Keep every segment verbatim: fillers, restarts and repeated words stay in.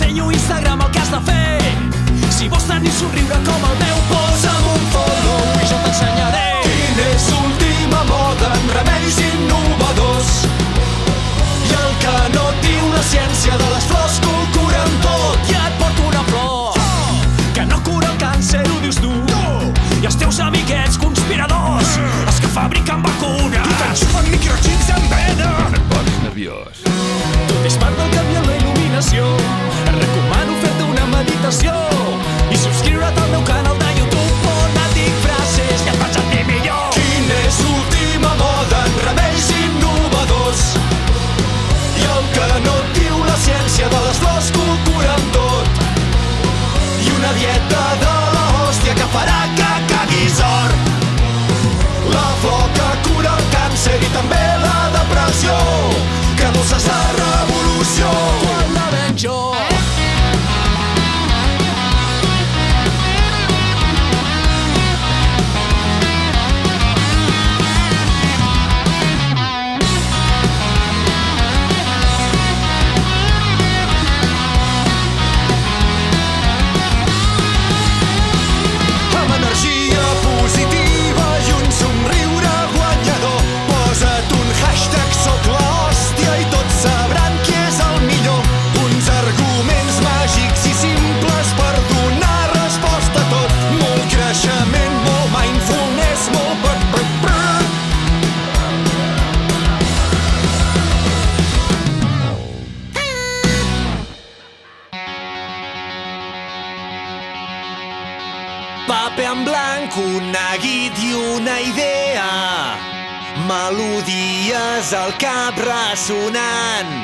ensenyo Instagram el que has de fer. Si vols tenir somriure com el meu, posa'm un follow i jo t'ensenyaré quina és l'última moda en remeis innovadors. I el que no et diu la ciència de les flors que ho curen tot. Ja et porto una flor que no cura el càncer, ho dius tu, i els teus amiguets conspiradors, els que fabriquen vacunes i t'enxufen microxips en vena. No et posis nerviós. Tot és part del canvi en la il·luminació. Et recomano fer-te una meditació i subscriure't al meu canal de YouTube on et dic frases que et fan sentir millor. Quina és l'última moda en remeis innovadors? I el que no et diu la ciència de les flors que ho curen tot. I una dieta de la hòstia que farà que caguis or. La flor que cura el càncer i també la depressió. Que dolça és la revolució quan la veig jo. Paper en blanc, un neguit i una idea, melodies al cap ressonant,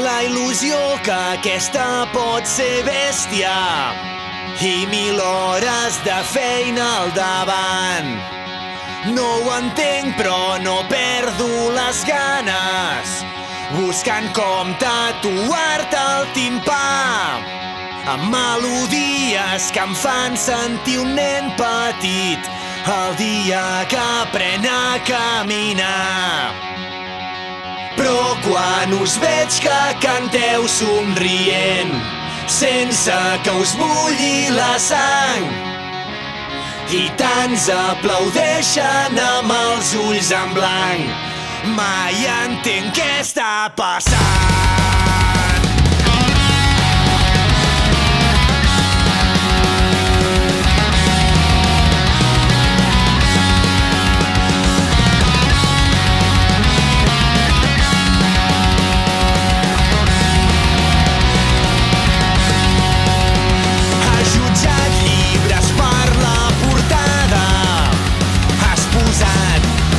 la il·lusió que aquesta pot ser bèstia i mil hores de feina al davant. No ho entenc però no perdo les ganes, buscant com tatuar-te el timpà amb melodies que em fan sentir un nen petit el dia que aprèn a caminar. Però quan us veig que canteu somrient sense que us bulli la sang i tants aplaudeixen amb els ulls en blanc, mai entenc què està passant.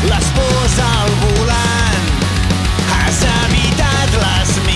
L'has posat al volant, has evitat les meves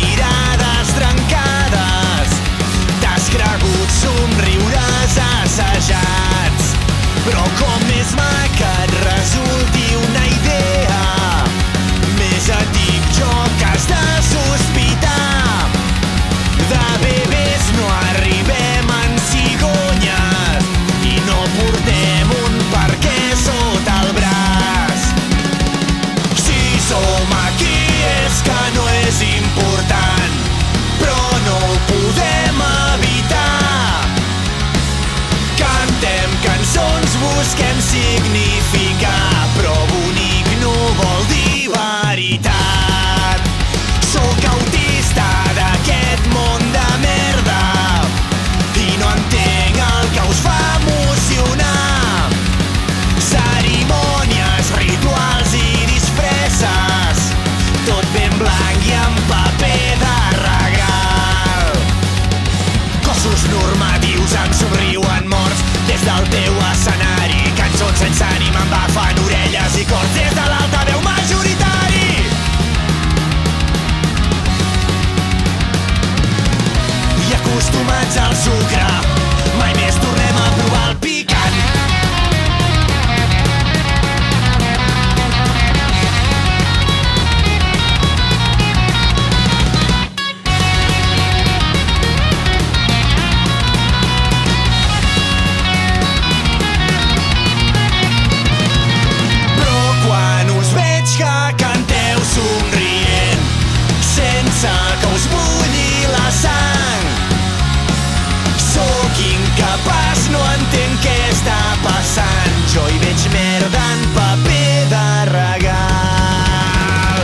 dicen qué está passant. Jo hi veig merda en paper de regal.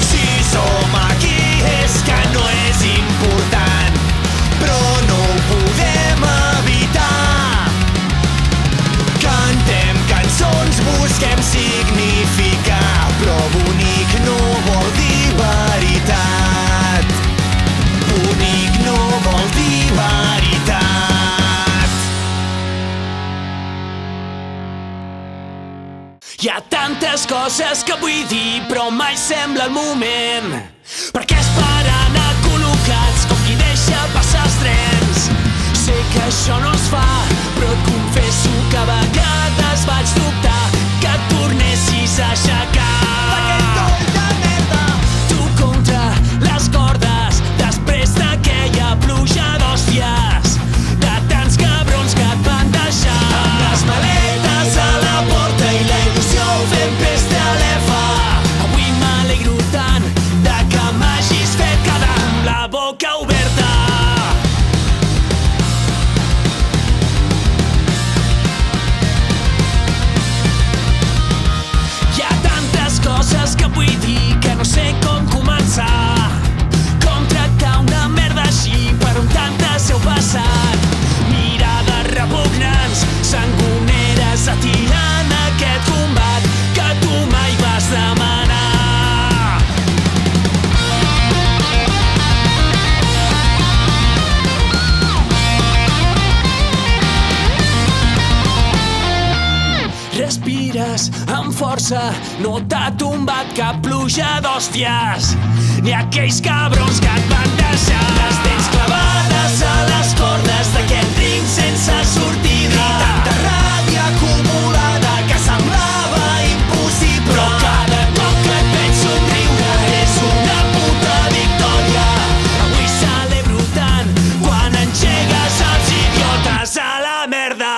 Si som aquí és que no és important, però no ho podem evitar. Cantem cançons, busquem significar, però bonic no vol dir veritat. Bonic no vol dir veritat. Hi ha tantes coses que vull dir, però mai sembla el moment. Per què es paren acol·locats com qui deixa passar els trens? Sé que això no es fa, però et confesso que a vegades vaig dubtar que et tornessis a aixecar. Perquè tu de merda! Tu contra les cordes, després d'aquella pluja d'hòsties, de tants cabrons que et van deixar. Amb les maletes a la porta i la il·lusió fent pesta a l'Efa. Avui m'alegro tant de que m'hagis fet quedar amb la boca oberta. Hi ha tantes coses que vull dir que no sé com començar. Com tractar una merda així per un tant de seu passat. Mirades repugnants, sangoneres atirant aquest combat que tu mai vas demanar. Respires amb força, no t'ha tombat cap pluja d'hòsties, ni aquells cabrons que et van deixar. Les tens clavades a les cordes d'aquest ring sense sortida, i tanta ràbia acumulada que semblava impossible. Però cada cop que et veig somriure és una puta victòria. Avui celebro tant quan engegues els idiotes a la merda.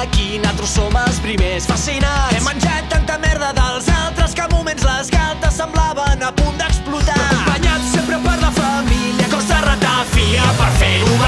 Aquí nosaltres som els primers fascinats. Hem menjat tanta merda dels altres que a moments les galtes semblaven a punt d'explotar. Acompanyats sempre per la família, cops de ratafia per fer-ho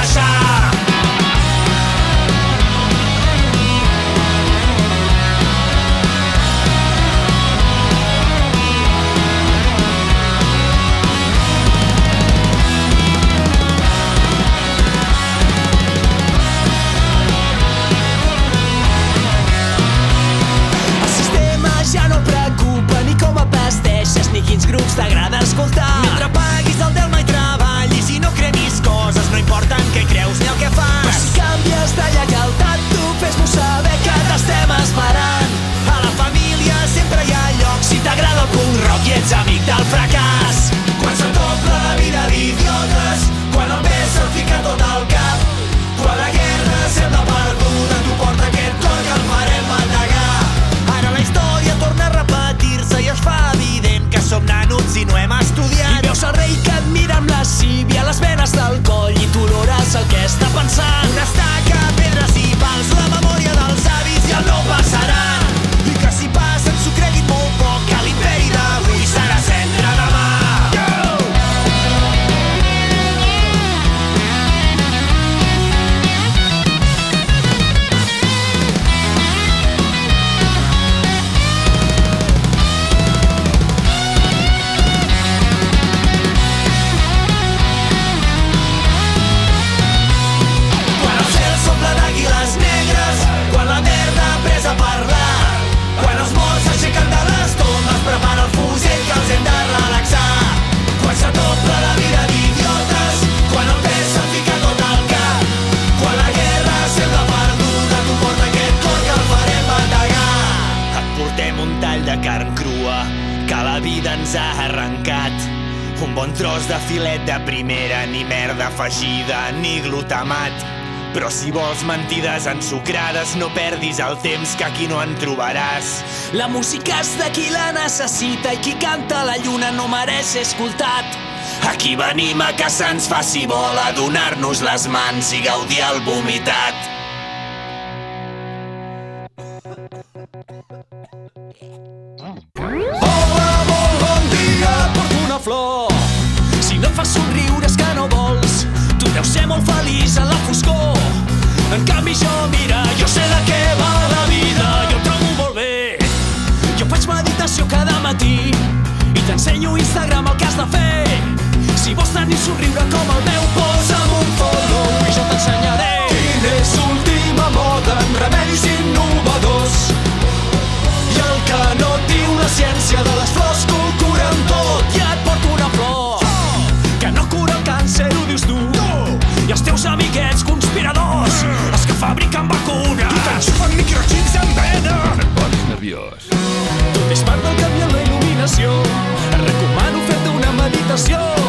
ni quins grups t'agrada escoltar. Mentre paguis el delme i treballis i no creguis coses, no importa en què creus ni el que fas. Però si canvies de lleialtat, tu fes-m'ho saber que t'estem esperant. A la família sempre hi ha lloc si t'agrada el punk rock i ets amic del fracàs. Quan se'm doble la vida d'idiotes, quan el pes se'm fica tot al cap, quan la guerra sembla perduda, tu porta aquest cor que el farem bategar. Ara la història torna a repetir-se i es fa evident que som nanos i no hem estudiat. I veus el rei que et mira amb lascívia, les venes del coll, i t'olores el que està pensant. Una estaca, pedres i pals, la memòria dels avis ja no passarà. I que si passa ens ho creguin molt poc, que l'imperi d'avui serà cendra demà. Un bon tros de filet de primera, ni merda afegida, ni glutamat. Però si vols mentides ensucrades, no perdis el temps, que aquí no en trobaràs. La música és de qui la necessita i qui canta la lluna no mereix ser escoltat. Aquí venim a que se'ns faci bola, a donar-nos les mans i gaudir el vomitat. Hola, molt bon dia, porto una flor. Si no et fas somriure és que no vols. Tu deus ser molt feliç a la foscor. En canvi jo, mira, jo sé de què va la vida. Jo em trobo molt bé. Jo faig meditació cada matí i t'ensenyo Instagram el que has de fer. Si vols tenir un somriure com el meu, posa'm un follow i jo t'ensenyaré quina és l'última moda en remeis innovadors. Ciència de les flors que ho curen tot. Ja et porto una flor que no cura el càncer, ho dius tu, i els teus amiguets conspiradors, els que fabriquen vacunes i t'enxufen microxips en vena. No et posis nerviós. Tot és part del canvi en la il·luminació. Et recomano fer-te una meditació.